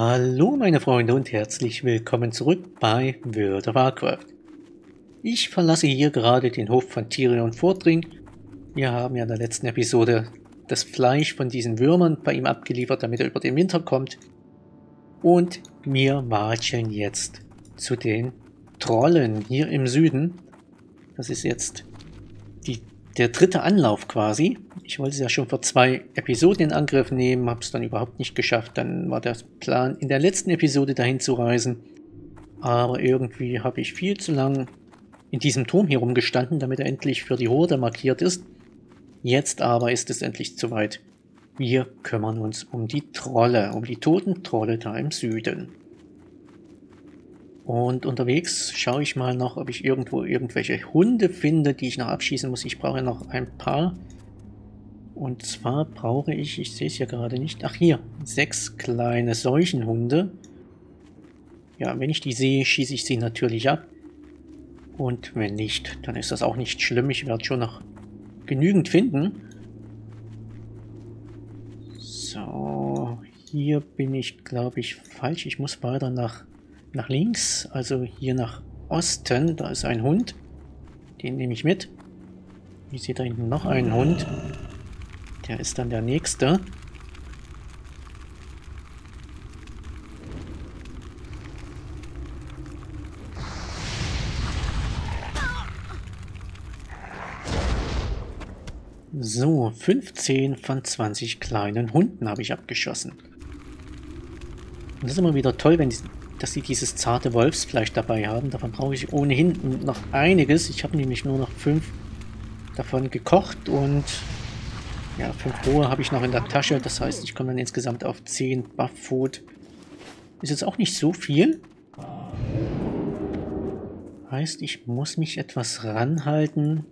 Hallo meine Freunde und herzlich willkommen zurück bei World of Warcraft. Ich verlasse hier gerade den Hof von Tirion Fordring. Wir haben ja in der letzten Episode das Fleisch von diesen Würmern bei ihm abgeliefert, damit er über den Winter kommt. Und wir marschen jetzt zu den Trollen hier im Süden. Das ist jetzt der dritte Anlauf quasi. Ich wollte es ja schon vor 2 Episoden in Angriff nehmen, habe es dann überhaupt nicht geschafft. Dann war der Plan, in der letzten Episode dahin zu reisen. Aber irgendwie habe ich viel zu lang in diesem Turm hier rumgestanden, damit er endlich für die Horde markiert ist. Jetzt aber ist es endlich soweit. Wir kümmern uns um die Trolle, um die toten Trolle da im Süden. Und unterwegs schaue ich mal noch, ob ich irgendwo irgendwelche Hunde finde, die ich noch abschießen muss. Ich brauche noch ein paar. Und zwar brauche ich, sehe es ja gerade nicht, ach hier, 6 kleine Seuchenhunde. Ja, wenn ich die sehe, schieße ich sie natürlich ab. Und wenn nicht, dann ist das auch nicht schlimm. Ich werde schon noch genügend finden. So, hier bin ich, glaube ich, falsch. Ich muss weiter nach links, also hier nach Osten. Da ist ein Hund, den nehme ich mit. Ich sehe da hinten noch einen Hund, der ist dann der nächste. So, 15 von 20 kleinen Hunden habe ich abgeschossen. Und das ist immer wieder toll, wenn die, dass sie dieses zarte Wolfsfleisch dabei haben. Davon brauche ich ohnehin noch einiges. Ich habe nämlich nur noch 5 davon gekocht und ja, 5 rohe habe ich noch in der Tasche. Das heißt, ich komme dann insgesamt auf 10 Buff-Food. Ist jetzt auch nicht so viel. Heißt, ich muss mich etwas ranhalten,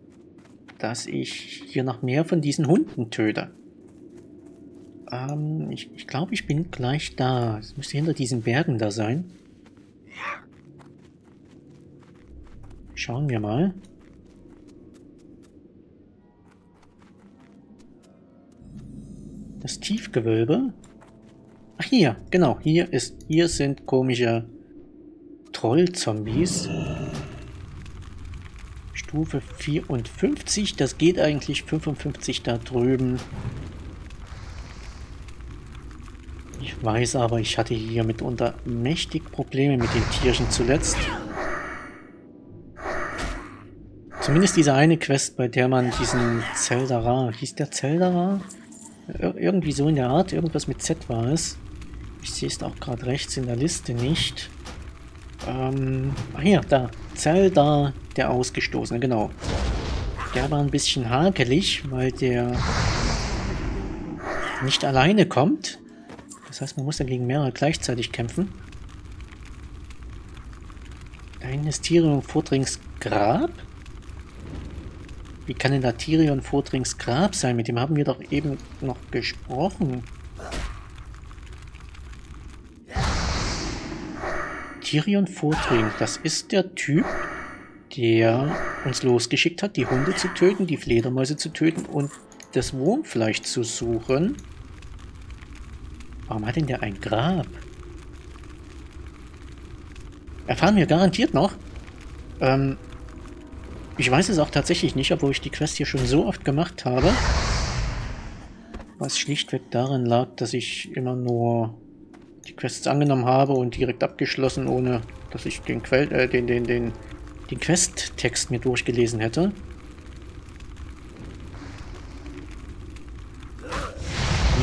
dass ich hier noch mehr von diesen Hunden töte. Ich glaube, ich bin gleich da. Es müsste hinter diesen Bergen da sein. Schauen wir mal. Das Tiefgewölbe. Ach, hier, genau. Hier sind komische Troll-Zombies. Stufe 54. Das geht eigentlich. 55 da drüben. Ich weiß aber, ich hatte hier mitunter mächtig Probleme mit den Tierchen zuletzt. Zumindest diese eine Quest, bei der man diesen Zaeldarr, hieß der Zaeldarr? Irgendwie so in der Art, irgendwas mit Z war es. Ich sehe es auch gerade rechts in der Liste nicht. Ach ja, da. Zaeldarr, der Ausgestoßene, genau. Der war ein bisschen hakelig, weil der nicht alleine kommt. Das heißt, man muss dagegen mehrere gleichzeitig kämpfen. Eines Tirion Fordrings Grab? Wie kann denn da Tirion Fordrings Grab sein? Mit dem haben wir doch eben noch gesprochen. Tirion Fordring, das ist der Typ, der uns losgeschickt hat, die Hunde zu töten, die Fledermäuse zu töten und das Wurmfleisch zu suchen. Warum hat denn der ein Grab? Erfahren wir garantiert noch. Ich weiß es auch tatsächlich nicht, obwohl ich die Quest hier schon so oft gemacht habe. Was schlichtweg darin lag, dass ich immer nur die Quests angenommen habe und direkt abgeschlossen, ohne dass ich den Quest-Text mir durchgelesen hätte.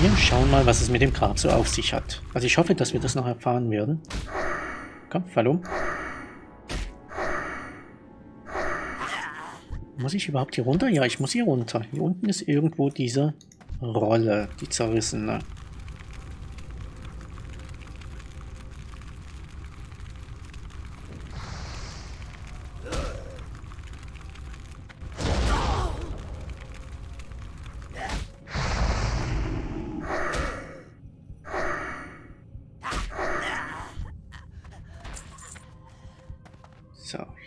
Wir schauen mal, was es mit dem Grab so auf sich hat. Also ich hoffe, dass wir das noch erfahren werden. Komm, fall um. Muss ich überhaupt hier runter? Ja, ich muss hier runter. Hier unten ist irgendwo diese Rolle, die zerrissene.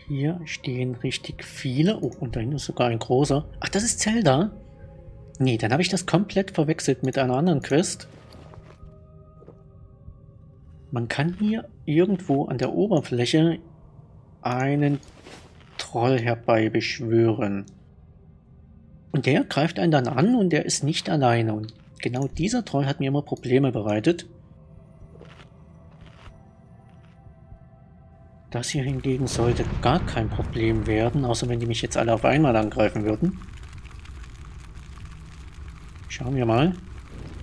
Hier stehen richtig viele. Oh, und da hinten ist sogar ein großer. Ach, das ist Zelda? Nee, dann habe ich das komplett verwechselt mit einer anderen Quest. Man kann hier irgendwo an der Oberfläche einen Troll herbeibeschwören. Und der greift einen dann an und der ist nicht alleine. Und genau dieser Troll hat mir immer Probleme bereitet. Das hier hingegen sollte gar kein Problem werden, außer wenn die mich jetzt alle auf einmal angreifen würden. Schauen wir mal.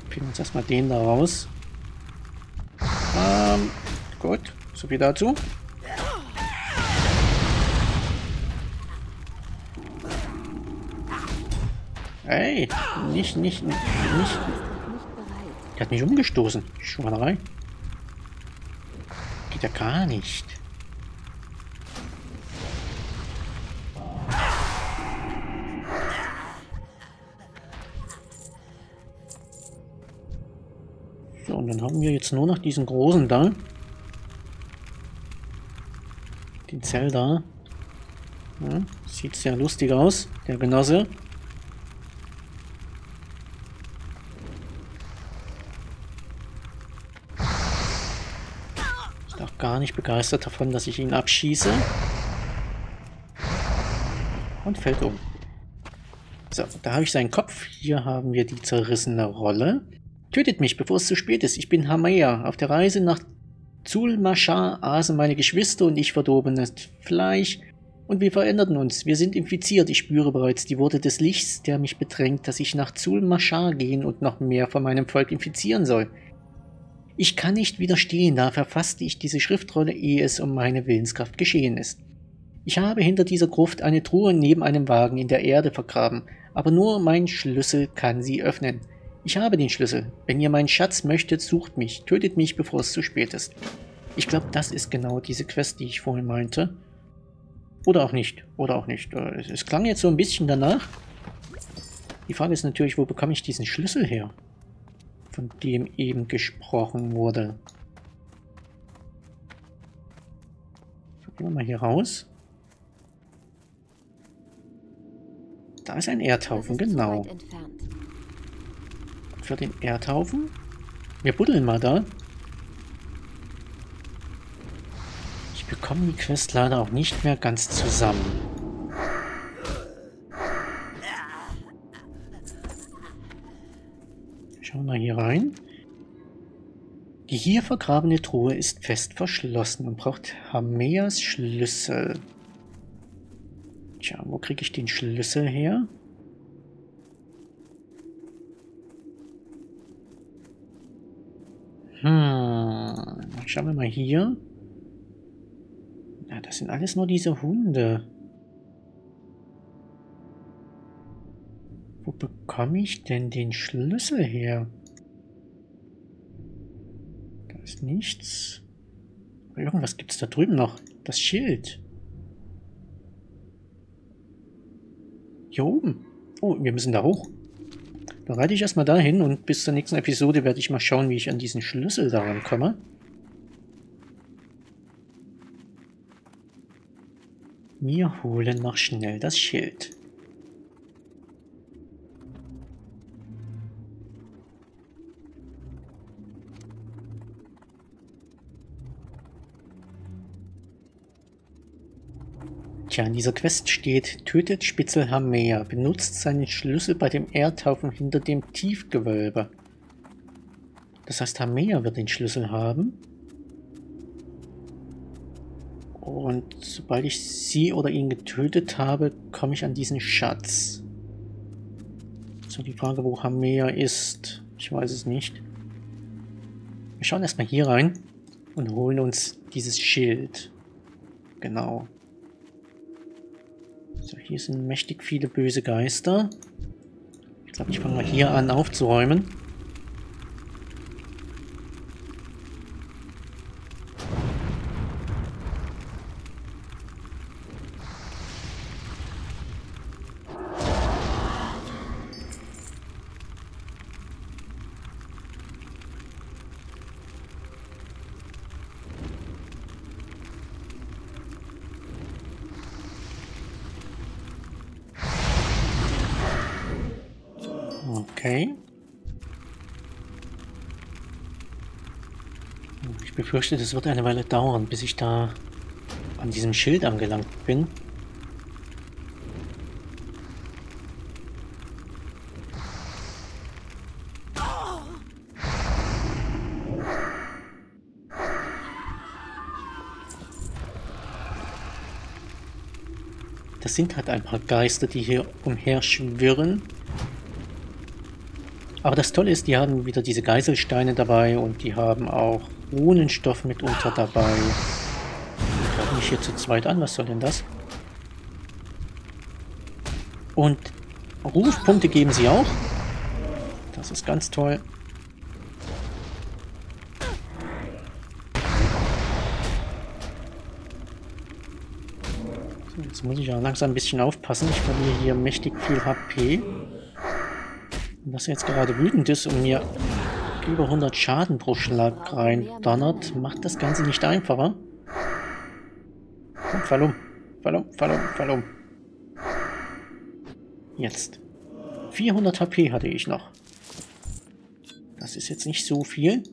Picken uns erstmal den da raus. Gut, so viel dazu. Ey, nicht. Der hat mich umgestoßen. Schwanerei. Geht ja gar nicht. So, und dann haben wir jetzt nur noch diesen großen da. Den Zaeldarr. Ja, sieht sehr lustig aus, der Genosse. Ich bin auch gar nicht begeistert davon, dass ich ihn abschieße. Und fällt um. So, da habe ich seinen Kopf. Hier haben wir die zerrissene Rolle. Tötet mich, bevor es zu spät ist. Ich bin Hameya. Auf der Reise nach Zul'Mashar aßen meine Geschwister und ich verdorbenes Fleisch. Und wir veränderten uns. Wir sind infiziert. Ich spüre bereits die Worte des Lichts, der mich bedrängt, dass ich nach Zul'Mashar gehen und noch mehr von meinem Volk infizieren soll. Ich kann nicht widerstehen, da verfasste ich diese Schriftrolle, ehe es um meine Willenskraft geschehen ist. Ich habe hinter dieser Gruft eine Truhe neben einem Wagen in der Erde vergraben, aber nur mein Schlüssel kann sie öffnen. Ich habe den Schlüssel. Wenn ihr meinen Schatz möchtet, sucht mich. Tötet mich, bevor es zu spät ist. Ich glaube, das ist genau diese Quest, die ich vorhin meinte. Oder auch nicht. Oder auch nicht. Es klang jetzt so ein bisschen danach. Die Frage ist natürlich, wo bekomme ich diesen Schlüssel her? Von dem eben gesprochen wurde. So, gehen wir mal hier raus. Da ist ein Erdhaufen, genau. Für den Erdhaufen. Wir buddeln mal da. Ich bekomme die Quest leider auch nicht mehr ganz zusammen. Schauen wir hier rein. Die hier vergrabene Truhe ist fest verschlossen und braucht Hameyas Schlüssel. Tja, wo kriege ich den Schlüssel her? Schauen wir mal hier. Na, das sind alles nur diese Hunde. Wo bekomme ich denn den Schlüssel her? Da ist nichts. Irgendwas gibt es da drüben noch. Das Schild. Hier oben. Oh, wir müssen da hoch. Da reite ich erstmal dahin und bis zur nächsten Episode werde ich mal schauen, wie ich an diesen Schlüssel daran komme. Wir holen noch schnell das Schild. Tja, in dieser Quest steht, tötet Spitzel Hameya, benutzt seinen Schlüssel bei dem Erdhaufen hinter dem Tiefgewölbe. Das heißt, Hameya wird den Schlüssel haben. Und sobald ich sie oder ihn getötet habe, komme ich an diesen Schatz. So, die Frage, wo Hameya ist, ich weiß es nicht. Wir schauen erstmal hier rein und holen uns dieses Schild. Genau. So, hier sind mächtig viele böse Geister. Ich glaube, ich fange mal hier an aufzuräumen. Ich befürchte, das wird eine Weile dauern, bis ich da an diesem Schild angelangt bin. Das sind halt ein paar Geister, die hier umher schwirren. Aber das Tolle ist, die haben wieder diese Geiselsteine dabei und die haben auch Runenstoff mitunter dabei. Ich greife mich hier zu zweit an, was soll denn das? Und Rufpunkte geben sie auch. Das ist ganz toll. So, jetzt muss ich ja langsam ein bisschen aufpassen. Ich verliere hier mächtig viel HP. Dass er jetzt gerade wütend ist und mir über 100 Schaden pro Schlag rein donnert, macht das Ganze nicht einfacher. Komm, fall um. Fall um, fall um, fall um. Jetzt. 400 HP hatte ich noch. Das ist jetzt nicht so viel.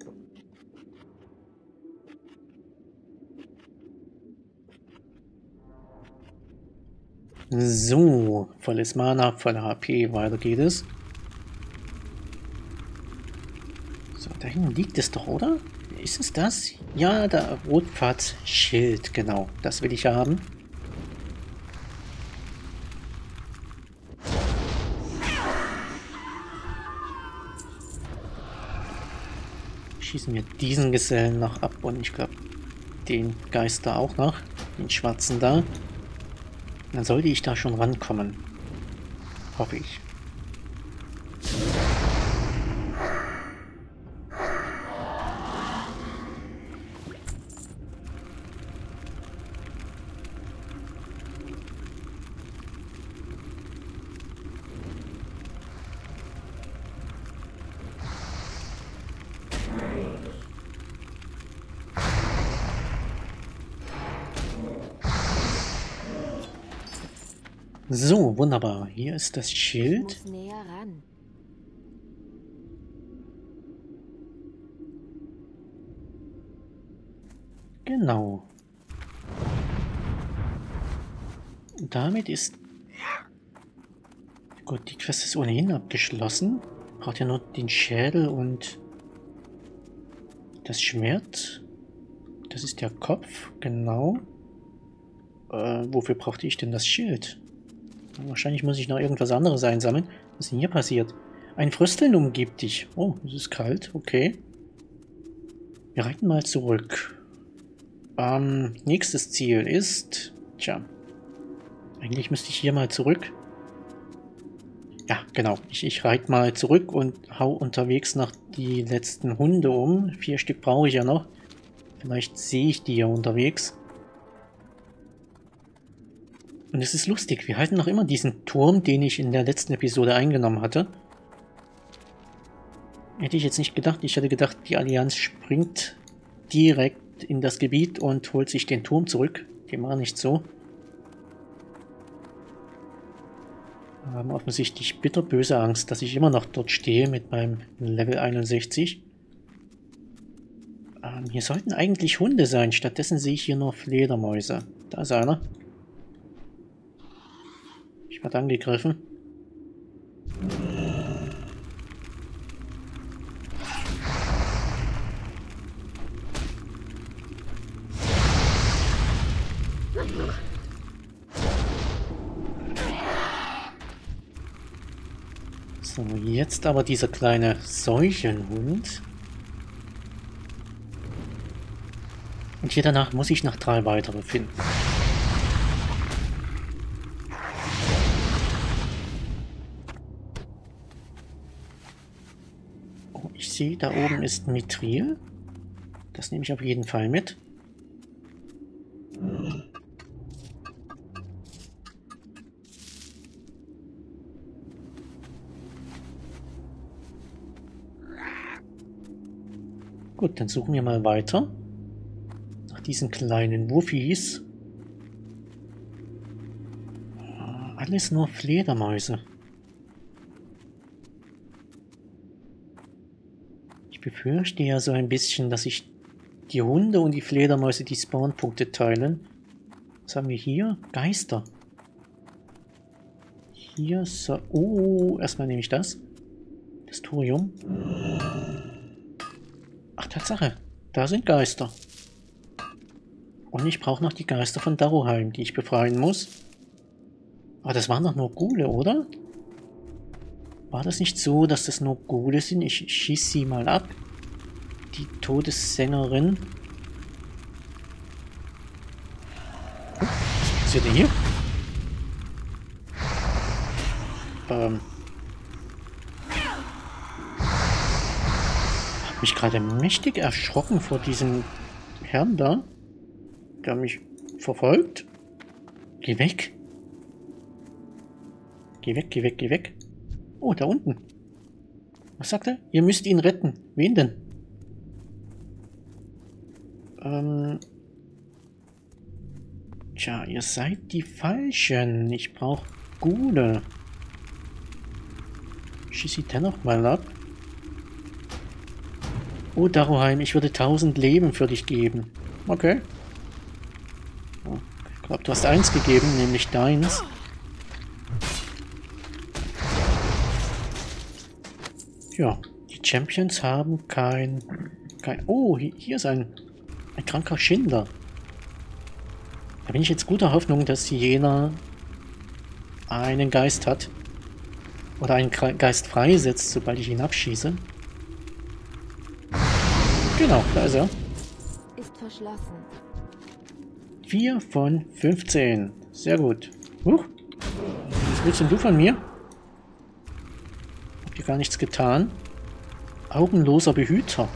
So, volles Mana, voller HP, weiter geht es. Da hinten liegt es doch, oder? Ist es das? Ja, der Rotpfad-Schild, genau. Das will ich ja haben. Schießen wir diesen Gesellen noch ab und ich glaube, den Geister auch noch. Den schwarzen da. Dann sollte ich da schon rankommen. Hoffe ich. So, wunderbar. Hier ist das Schild. Ich muss näher ran. Genau. Und damit ist... Gut, die Quest ist ohnehin abgeschlossen. Braucht ja nur den Schädel und das Schwert. Das ist der Kopf, genau. Wofür brauchte ich denn das Schild? Wahrscheinlich muss ich noch irgendwas anderes einsammeln. Was ist denn hier passiert? Ein Frösteln umgibt dich. Oh, es ist kalt. Okay. Wir reiten mal zurück. Nächstes Ziel ist... Tja. Eigentlich müsste ich hier mal zurück. Ja, genau. Ich reite mal zurück und hau unterwegs noch die letzten Hunde um. 4 Stück brauche ich ja noch. Vielleicht sehe ich die ja unterwegs. Und es ist lustig, wir halten noch immer diesen Turm, den ich in der letzten Episode eingenommen hatte. Hätte ich jetzt nicht gedacht, ich hätte gedacht, die Allianz springt direkt in das Gebiet und holt sich den Turm zurück. Dem war nicht so. Wir haben offensichtlich bitterböse Angst, dass ich immer noch dort stehe mit meinem Level 61. Hier sollten eigentlich Hunde sein, stattdessen sehe ich hier nur Fledermäuse. Da ist einer. Hat angegriffen. So, jetzt aber dieser kleine Seuchenhund. Und hier danach muss ich noch 3 weitere finden. Da oben ist Mithril. Das nehme ich auf jeden Fall mit. Gut, dann suchen wir mal weiter. Nach diesen kleinen Wuffis. Alles nur Fledermäuse. Ich befürchte ja so ein bisschen, dass ich Die Hunde und die Fledermäuse, die Spawnpunkte teilen. Was haben wir hier? Geister. Hier, so. Oh, erstmal nehme ich das. Das Thorium. Ach, Tatsache. Da sind Geister. Und ich brauche noch die Geister von Daruheim, die ich befreien muss. Aber das waren doch nur Ghule, oder? War das nicht so, dass das nur Ghule sind? Ich schieße sie mal ab. Die Todessängerin. Oh, was passiert denn hier? Ich habe mich gerade mächtig erschrocken vor diesem Herrn da. Der mich verfolgt. Geh weg. Geh weg, geh weg, geh weg. Oh, da unten. Was sagt er? Ihr müsst ihn retten. Wen denn? Tja, ihr seid die Falschen. Ich brauche Ghule. Schieß sie dennoch mal ab. Oh, Daruheim, ich würde 1000 Leben für dich geben. Okay. Oh, ich glaube, du hast eins gegeben, nämlich deins. Ja, die Champions haben kein... Oh, hier ist ein kranker Schinder. Da bin ich jetzt guter Hoffnung, dass jener einen Geist hat. Oder einen Geist freisetzt, sobald ich ihn abschieße. Genau, da ist er. Ist verschlossen. 4 von 15. Sehr gut. Huch. Was willst denn du von mir? Habt ihr gar nichts getan? Augenloser Behüter.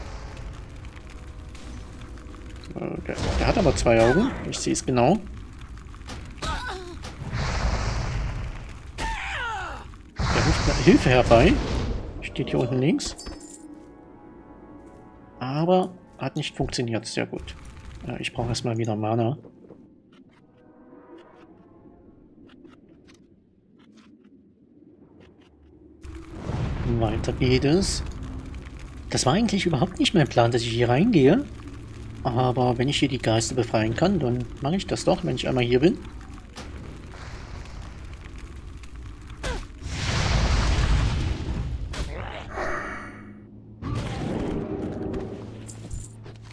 Der hat aber zwei Augen. Ich sehe es genau. Der ruft Hilfe herbei. Steht hier unten links. Aber hat nicht funktioniert. Sehr gut. Ich brauche erstmal wieder Mana. Weiter geht es. Das war eigentlich überhaupt nicht mein Plan, dass ich hier reingehe. Aber wenn ich hier die Geister befreien kann, dann mache ich das doch, wenn ich einmal hier bin.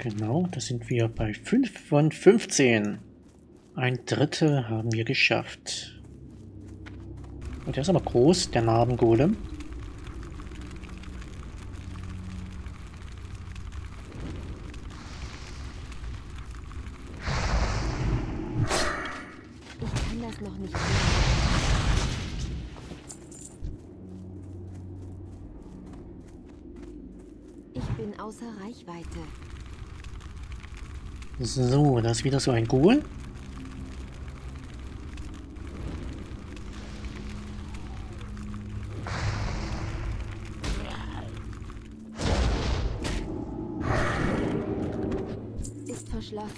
Genau, da sind wir bei 5 von 15. Ein Drittel haben wir geschafft. Und der ist aber groß, der Narbengolem. Ich kann das noch nicht sehen. Ich bin außer Reichweite. So, da ist wieder so ein Ghoul. Ist verschlossen.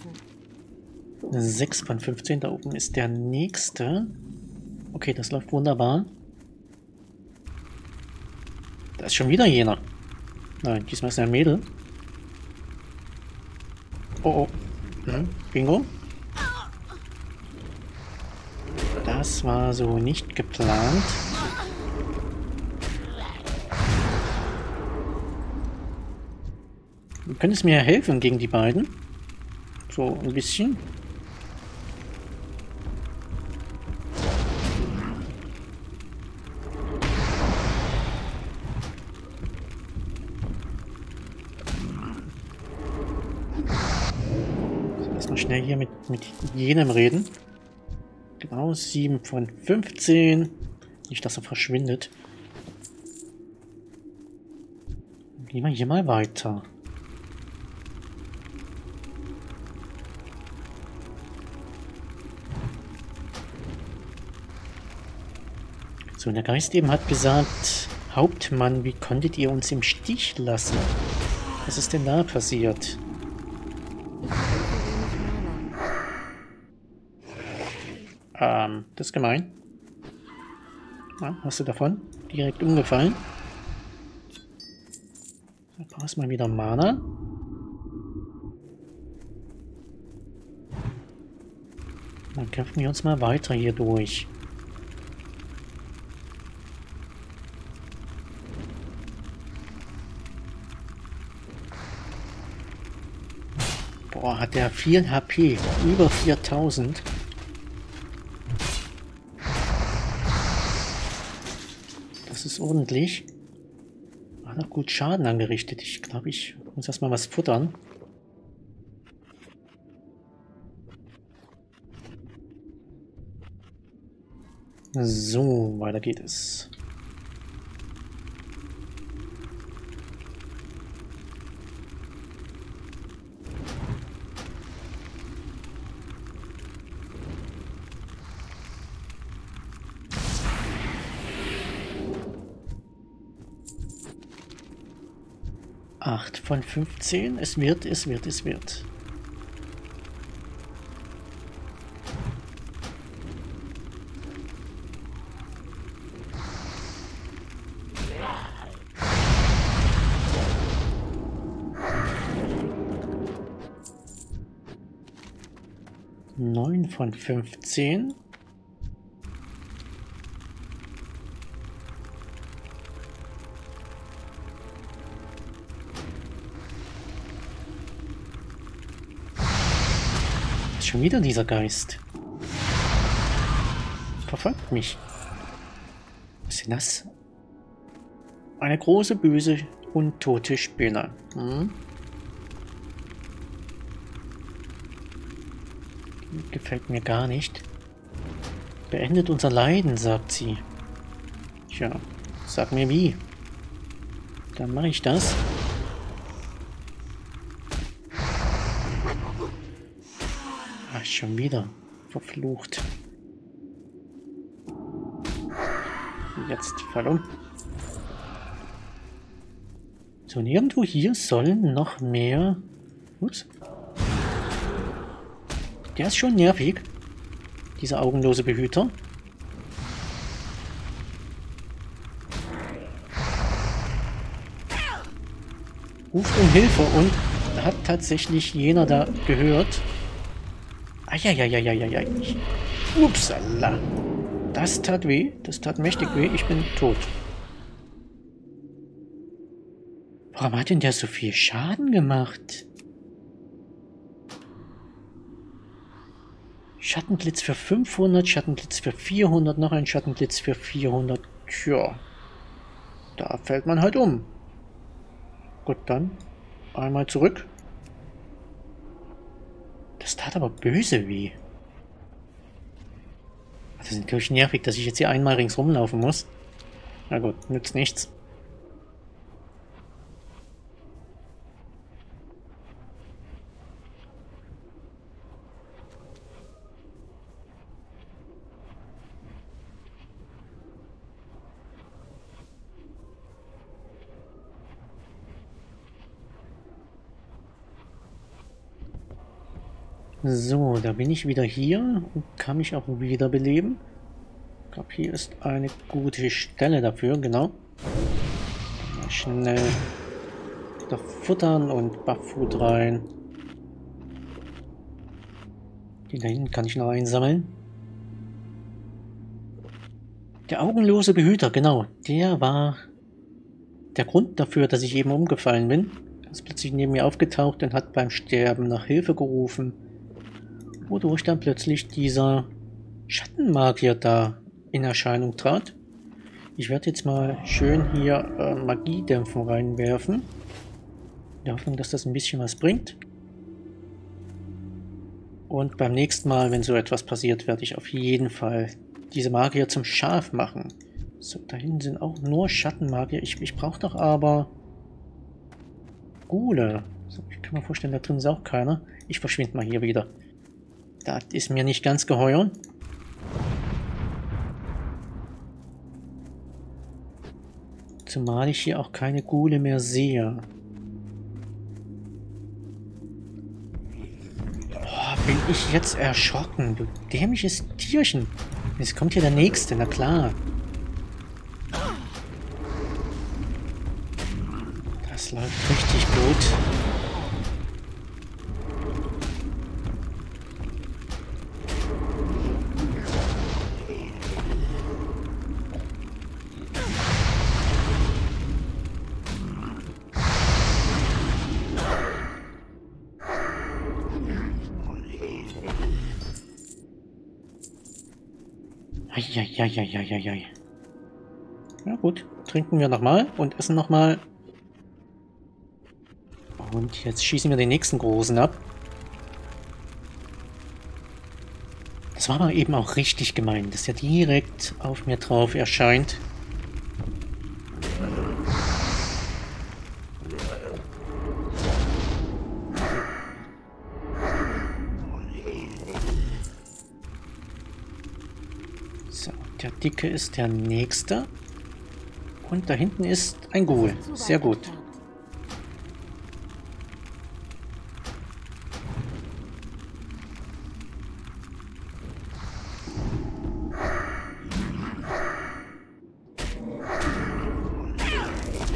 6 von 15, da oben ist der nächste. Okay, das läuft wunderbar. Da ist schon wieder jener. Nein, diesmal ist er ein Mädel. Oh, oh. Bingo. Das war so nicht geplant. Du könntest mir helfen gegen die beiden. So ein bisschen. Schnell hier mit jenem reden. Genau, 7 von 15. Nicht, dass er verschwindet. Dann gehen wir hier mal weiter. So, der Geist eben hat gesagt, Hauptmann, wie konntet ihr uns im Stich lassen? Was ist denn da passiert? Das ist gemein. Na, hast du davon? Direkt umgefallen. Da brauchst du mal wieder Mana. Dann kämpfen wir uns mal weiter hier durch. Boah, hat der viel HP. Über 4000. Das ist ordentlich. Hat auch gut Schaden angerichtet. Ich glaube, ich muss erstmal was futtern. So, weiter geht es. Von 15. Es wird. Neun von 15. Schon wieder dieser Geist. Verfolgt mich. Was ist denn das? Eine große, böse, untote Spinne. Hm? Gefällt mir gar nicht. Beendet unser Leiden, sagt sie. Tja, sag mir wie. Dann mache ich das. Schon wieder. Verflucht. Jetzt fall um. So, und irgendwo hier sollen noch mehr... Ups. Der ist schon nervig. Dieser augenlose Behüter. Ruft um Hilfe und hat tatsächlich jener da gehört... Eieieiei. Upsala. Das tat weh. Das tat mächtig weh. Ich bin tot. Warum hat denn der so viel Schaden gemacht? Schattenblitz für 500, Schattenblitz für 400, noch ein Schattenblitz für 400. Tja. Da fällt man halt um. Gut, dann einmal zurück. Das tat aber böse weh. Das ist natürlich nervig, dass ich jetzt hier einmal ringsrum laufen muss. Na gut, nützt nichts. So, da bin ich wieder hier und kann mich auch wiederbeleben. Ich glaube, hier ist eine gute Stelle dafür, genau. Mal schnell wieder futtern und Buff-Food rein. Den da hinten kann ich noch einsammeln. Der augenlose Behüter, genau. Der war der Grund dafür, dass ich eben umgefallen bin. Er ist plötzlich neben mir aufgetaucht und hat beim Sterben nach Hilfe gerufen. Wodurch dann plötzlich dieser Schattenmagier da in Erscheinung trat. Ich werde jetzt mal schön hier Magiedämpfen reinwerfen. In der Hoffnung, dass das ein bisschen was bringt. Und beim nächsten Mal, wenn so etwas passiert, werde ich auf jeden Fall diese Magier zum Schaf machen. So, da hinten sind auch nur Schattenmagier. Ich brauche doch aber... Gule. So, ich kann mir vorstellen, da drin ist auch keiner. Ich verschwinde mal hier wieder. Das ist mir nicht ganz geheuer. Zumal ich hier auch keine Ghule mehr sehe. Boah, bin ich jetzt erschrocken. Du dämliches Tierchen. Jetzt kommt hier der Nächste, na klar. Das läuft richtig gut. Eieieiei. Ja gut, trinken wir nochmal und essen nochmal. Und jetzt schießen wir den nächsten Großen ab. Das war aber eben auch richtig gemein, dass er direkt auf mir drauf erscheint. So, der Dicke ist der Nächste. Und da hinten ist ein Ghoul. Sehr gut.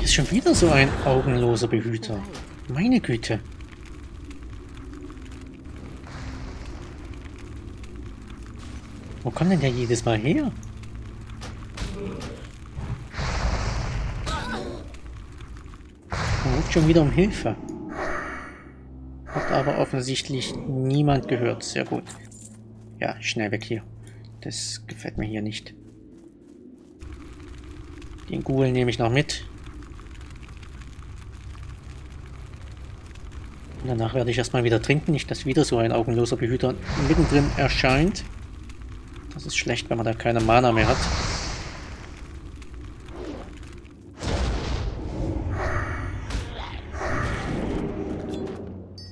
Schon wieder so ein augenloser Behüter. Meine Güte. Wo kommt denn der jedes Mal her? Er ruft schon wieder um Hilfe. Hat aber offensichtlich niemand gehört. Sehr gut. Ja, schnell weg hier. Das gefällt mir hier nicht. Den Ghoul nehme ich noch mit. Danach werde ich erstmal wieder trinken, nicht dass wieder so ein augenloser Behüter mittendrin erscheint. Das ist schlecht, wenn man da keine Mana mehr hat.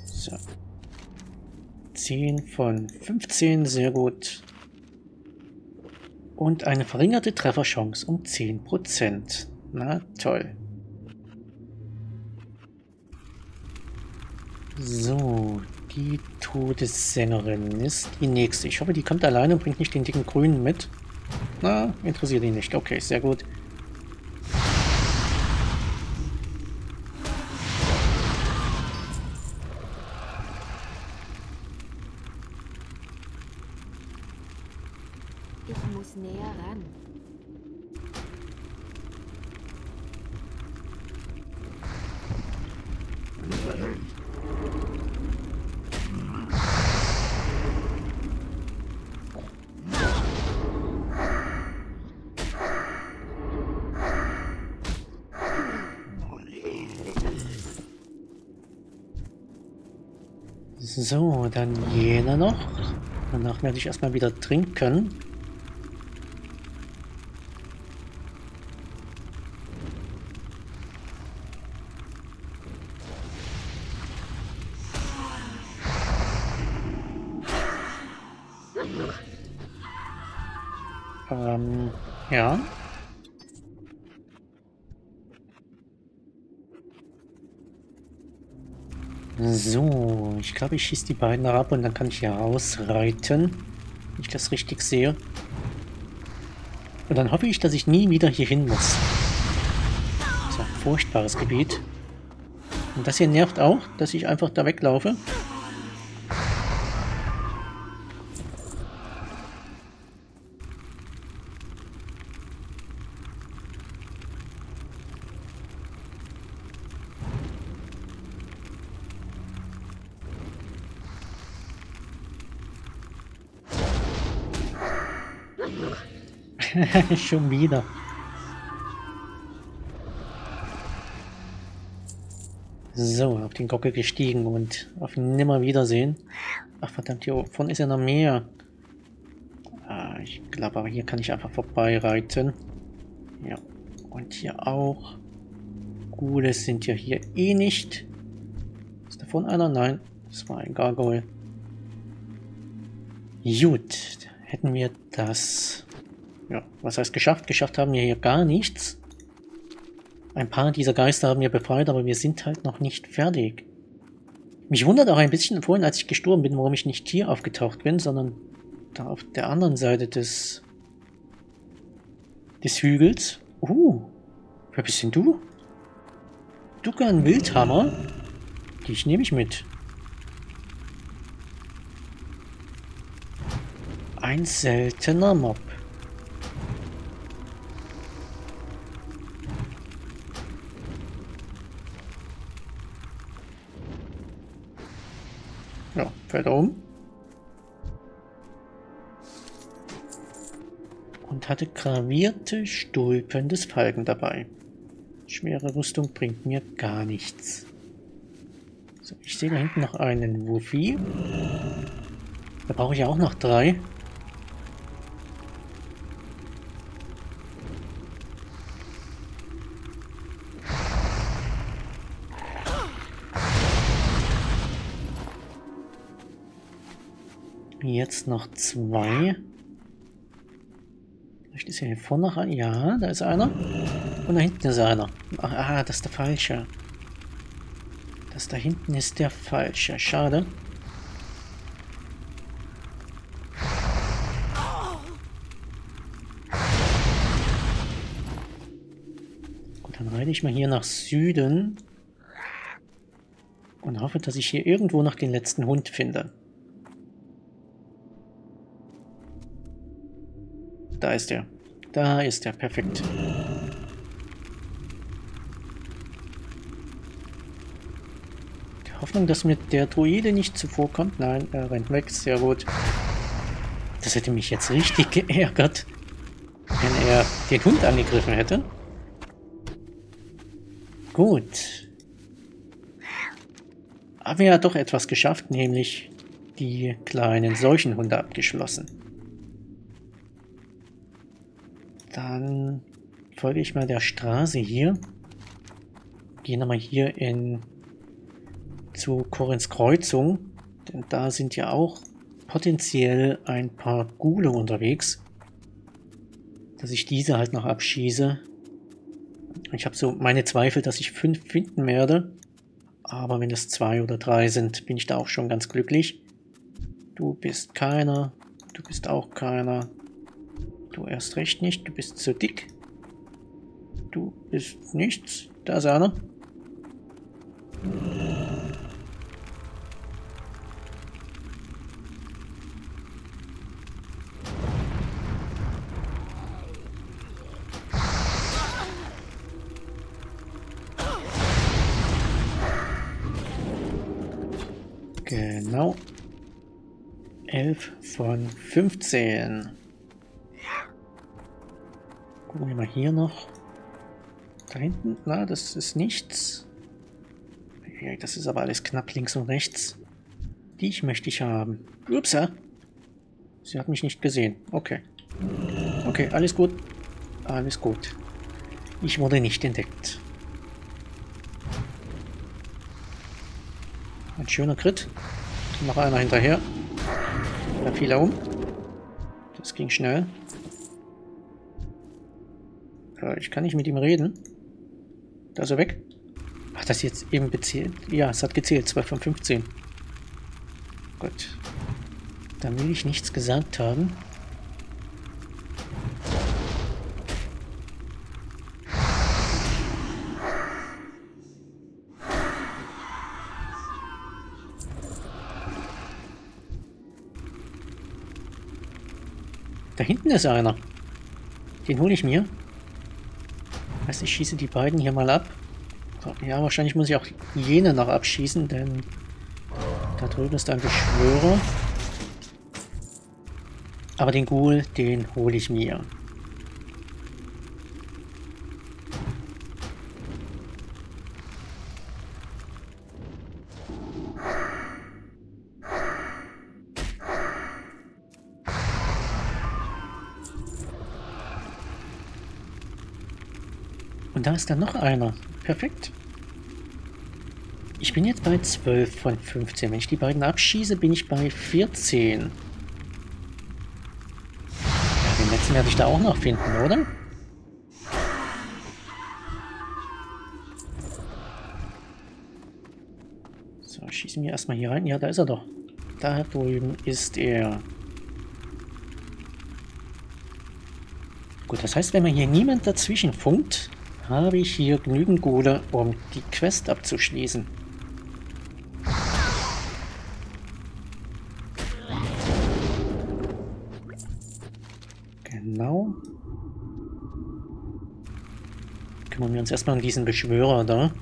So. 10 von 15, sehr gut. Und eine verringerte Trefferchance um 10%. Na toll. So, die Todessängerin ist die nächste. Ich hoffe, die kommt alleine und bringt nicht den dicken Grünen mit. Na, interessiert ihn nicht. Okay, sehr gut. Ich muss näher ran. So, dann jener noch. Danach werde ich erstmal wieder trinken. Ja. So, ich glaube, ich schieße die beiden ab und dann kann ich hier rausreiten, wenn ich das richtig sehe. Und dann hoffe ich, dass ich nie wieder hier hin muss. Das ist ein furchtbares Gebiet. Und das hier nervt auch, dass ich einfach da weglaufe. Schon wieder. So, auf den Gockel gestiegen und auf Nimmerwiedersehen. Ach verdammt, hier vorne ist ja noch mehr. Ah, ich glaube aber hier kann ich einfach vorbeireiten. Ja, und hier auch. Gutes sind ja hier eh nicht. Ist davon einer? Nein, das war ein Gargoyle. Gut, hätten wir das... Ja, was heißt geschafft? Geschafft haben wir hier gar nichts. Ein paar dieser Geister haben wir befreit, aber wir sind halt noch nicht fertig. Mich wundert auch ein bisschen vorhin, als ich gestorben bin, warum ich nicht hier aufgetaucht bin, sondern da auf der anderen Seite des Hügels. Wer bist denn du? Dukan Wildhammer? Dich nehme ich mit. 1 seltener Mob. Ja, fällt er um. und hatte gravierte Stulpen des Falken dabei. Schwere Rüstung bringt mir gar nichts. So, ich sehe da hinten noch einen Wuffi. Da brauche ich ja auch noch 3. Jetzt noch 2. Vielleicht ist ja hier vorne noch ein... Ja, da ist einer. Und da hinten ist einer. Ah, das ist der falsche. Das da hinten ist der falsche. Schade. Gut, dann reite ich mal hier nach Süden. Und hoffe, dass ich hier irgendwo noch den letzten Hund finde. Da ist er. Da ist er. Perfekt. Hoffnung, dass mir der Druide nicht zuvorkommt. Nein, er rennt weg. Sehr gut. Das hätte mich jetzt richtig geärgert, wenn er den Hund angegriffen hätte. Gut. Haben wir ja doch etwas geschafft, nämlich die kleinen Seuchenhunde abgeschlossen. Dann folge ich mal der Straße hier. Gehe nochmal hier in... zu Korinths Kreuzung, denn da sind ja auch potenziell ein paar Ghule unterwegs, dass ich diese halt noch abschieße. Ich habe so meine Zweifel, dass ich 5 finden werde, aber wenn es 2 oder 3 sind, bin ich da auch schon ganz glücklich. Du bist keiner, du bist auch keiner, du erst recht nicht, du bist zu dick, du bist nichts, da ist einer. Genau. 11 von 15. Gucken wir mal hier noch. Da hinten? Na, das ist nichts. Das ist aber alles knapp links und rechts. Die möchte ich haben. Upsa. Sie hat mich nicht gesehen. Okay. Okay, alles gut. Alles gut. Ich wurde nicht entdeckt. Ein schöner Crit. Noch einer hinterher. Da fiel er um. Das ging schnell. Ich kann nicht mit ihm reden. Da ist er weg. Ach, das jetzt eben gezählt? Ja, es hat gezählt. 12 von 15. Gut. Dann will ich nichts gesagt haben. Da hinten ist einer. Den hole ich mir. Heißt, ich schieße die beiden hier mal ab. Ja, wahrscheinlich muss ich auch jene noch abschießen, denn da drüben ist ein Beschwörer. Aber den Ghoul, den hole ich mir. Und da ist dann noch einer. Perfekt. Ich bin jetzt bei 12 von 15. Wenn ich die beiden abschieße, bin ich bei 14. Ja, den letzten werde ich da auch noch finden, oder? So, schießen wir erstmal hier rein. Ja, da ist er doch. Da drüben ist er. Gut, das heißt, wenn man hier niemand dazwischen funkt, habe ich hier genügend Ghule, um die Quest abzuschließen. Genau. Kümmern wir uns erstmal um diesen Beschwörer da.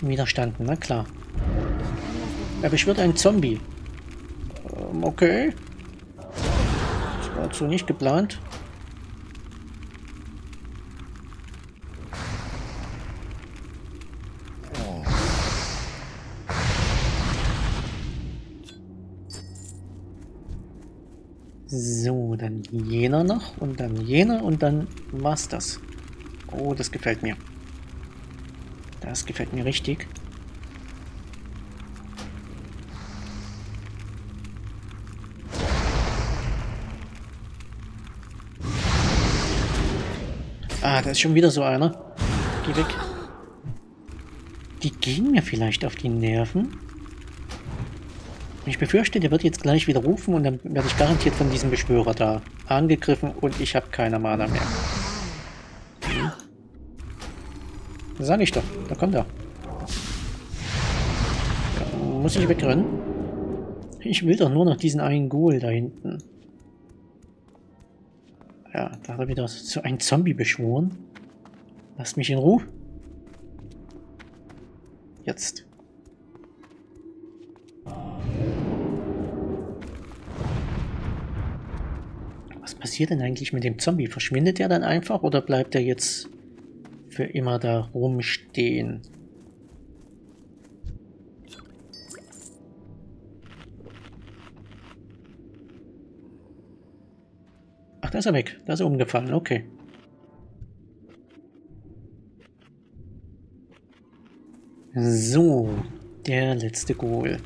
Widerstand, na klar. Er beschwört einen Zombie. Okay. Das war so nicht geplant. So, dann jener noch und dann jener und dann war's das. Oh, das gefällt mir. Das gefällt mir richtig. Ah, da ist schon wieder so einer. Geh weg. Die gehen mir vielleicht auf die Nerven. Ich befürchte, der wird jetzt gleich wieder rufen und dann werde ich garantiert von diesem Beschwörer da angegriffen und ich habe keine Mana mehr. Hm. Sag ich doch, da kommt er. Da muss ich wegrennen? Ich will doch nur noch diesen einen Ghoul da hinten. Ja, da hat er wieder so einen Zombie beschworen. Lasst mich in Ruhe. Jetzt. Was passiert denn eigentlich mit dem Zombie? Verschwindet er dann einfach oder bleibt er jetzt für immer da rumstehen? Ach, da ist er weg. Da ist er umgefallen. Okay. So, der letzte Ghoul.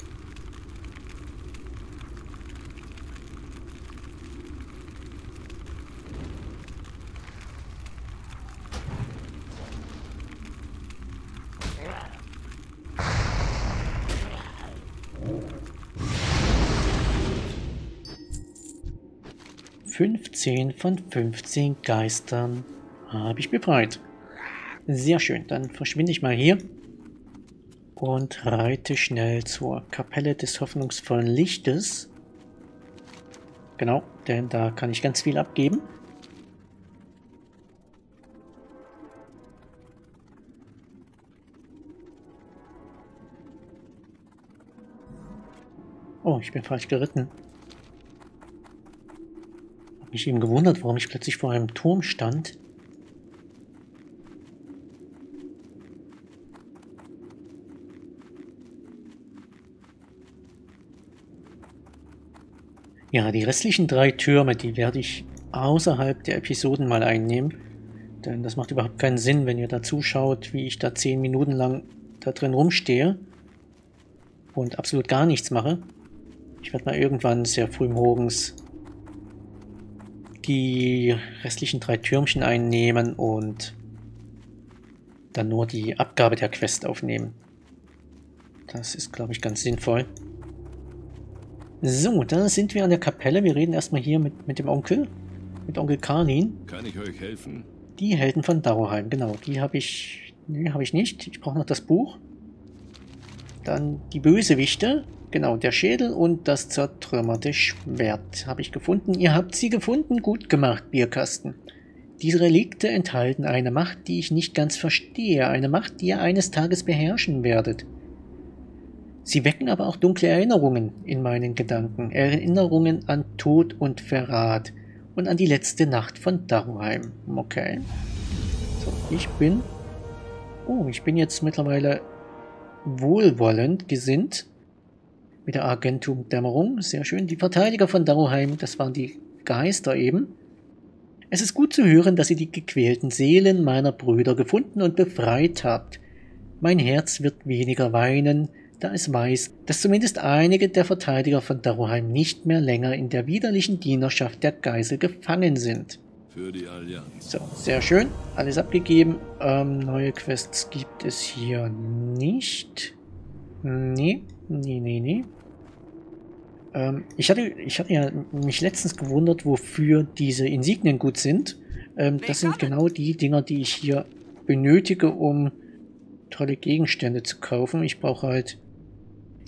Von 15 Geistern habe ich befreit. Sehr schön, dann verschwinde ich mal hier und reite schnell zur Kapelle des hoffnungsvollen Lichtes. Genau, denn da kann ich ganz viel abgeben. Oh, ich bin falsch geritten. Mich eben gewundert, warum ich plötzlich vor einem Turm stand. Ja, die restlichen 3 Türme, die werde ich außerhalb der Episoden mal einnehmen. Denn das macht überhaupt keinen Sinn, wenn ihr da zuschaut, wie ich da 10 Minuten lang da drin rumstehe und absolut gar nichts mache. Ich werde mal irgendwann sehr früh morgens die restlichen 3 Türmchen einnehmen und dann nur die Abgabe der Quest aufnehmen. Das ist, glaube ich, ganz sinnvoll. So, da sind wir an der Kapelle. Wir reden erstmal hier mit dem Onkel, mit Onkel Karlin. Kann ich euch helfen? Die Helden von Daruheim, genau. Die habe ich nicht. Ich brauche noch das Buch. Dann die Bösewichte. Genau, der Schädel und das zertrümmerte Schwert habe ich gefunden. Ihr habt sie gefunden. Gut gemacht, Bierkasten. Diese Relikte enthalten eine Macht, die ich nicht ganz verstehe. Eine Macht, die ihr eines Tages beherrschen werdet. Sie wecken aber auch dunkle Erinnerungen in meinen Gedanken. Erinnerungen an Tod und Verrat. Und an die letzte Nacht von Daruheim. Okay. So, ich bin... Oh, ich bin jetzt mittlerweile wohlwollend gesinnt. Mit der Argentum-Dämmerung, sehr schön. Die Verteidiger von Daruheim, das waren die Geister eben. Es ist gut zu hören, dass ihr die gequälten Seelen meiner Brüder gefunden und befreit habt. Mein Herz wird weniger weinen, da es weiß, dass zumindest einige der Verteidiger von Daruheim nicht mehr länger in der widerlichen Dienerschaft der Geisel gefangen sind. Für die Allianz. So, sehr schön. Alles abgegeben. Neue Quests gibt es hier nicht. Nee. Nee. Ich hatte ja mich letztens gewundert, wofür diese Insignien gut sind. Das sind genau die Dinger, die ich hier benötige, um tolle Gegenstände zu kaufen. Ich brauche halt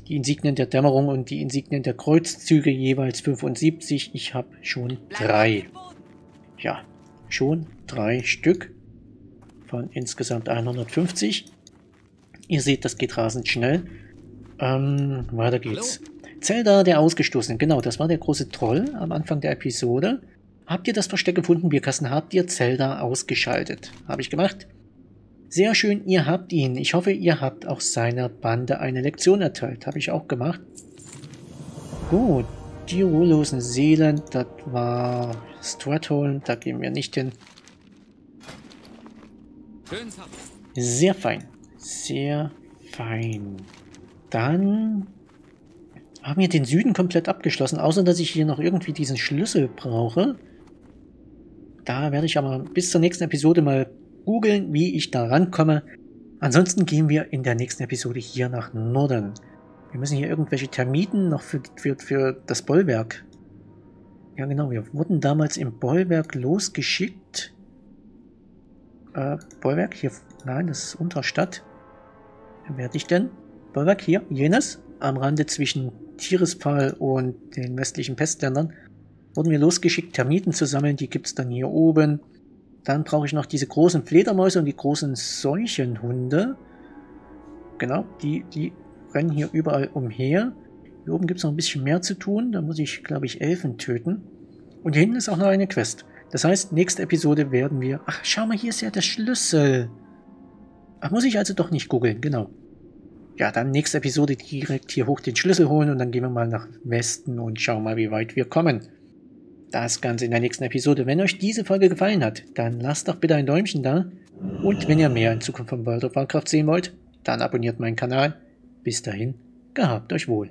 die Insignien der Dämmerung und die Insignien der Kreuzzüge, jeweils 75. Ich habe schon 3. Ja, schon 3 Stück von insgesamt 150. Ihr seht, das geht rasend schnell. Weiter geht's. Zaeldarr, der Ausgestoßene. Genau, das war der große Troll am Anfang der Episode. Habt ihr das Versteck gefunden, Bierkasten? Habt ihr Zaeldarr ausgeschaltet? Habe ich gemacht. Sehr schön, ihr habt ihn. Ich hoffe, ihr habt auch seiner Bande eine Lektion erteilt. Habe ich auch gemacht. Gut, die ruhelosen Seelen, das war Stratholm, da gehen wir nicht hin. Sehr fein, sehr fein. Dann haben wir den Süden komplett abgeschlossen, außer dass ich hier noch irgendwie diesen Schlüssel brauche. Da werde ich aber bis zur nächsten Episode mal googeln, wie ich da rankomme. Ansonsten gehen wir in der nächsten Episode hier nach Norden. Wir müssen hier irgendwelche Termiten noch für das Bollwerk. Ja genau, wir wurden damals im Bollwerk losgeschickt. Bollwerk hier, nein, das ist Unterstadt. Wer werde ich denn? Bollwerk hier, jenes, am Rande zwischen Tirispal und den westlichen Pestländern. Wurden wir losgeschickt, Termiten zu sammeln, die gibt es dann hier oben. Dann brauche ich noch diese großen Fledermäuse und die großen Seuchenhunde. Genau, die rennen hier überall umher. Hier oben gibt es noch ein bisschen mehr zu tun. Da muss ich, glaube ich, Elfen töten. Und hier hinten ist auch noch eine Quest. Das heißt, nächste Episode werden wir... Ach, schau mal, hier ist ja der Schlüssel. Ach, muss ich also doch nicht googeln, genau. Ja, dann nächste Episode direkt hier hoch den Schlüssel holen und dann gehen wir mal nach Westen und schauen mal, wie weit wir kommen. Das Ganze in der nächsten Episode. Wenn euch diese Folge gefallen hat, dann lasst doch bitte ein Däumchen da. Und wenn ihr mehr in Zukunft von World of Warcraft sehen wollt, dann abonniert meinen Kanal. Bis dahin, gehabt euch wohl.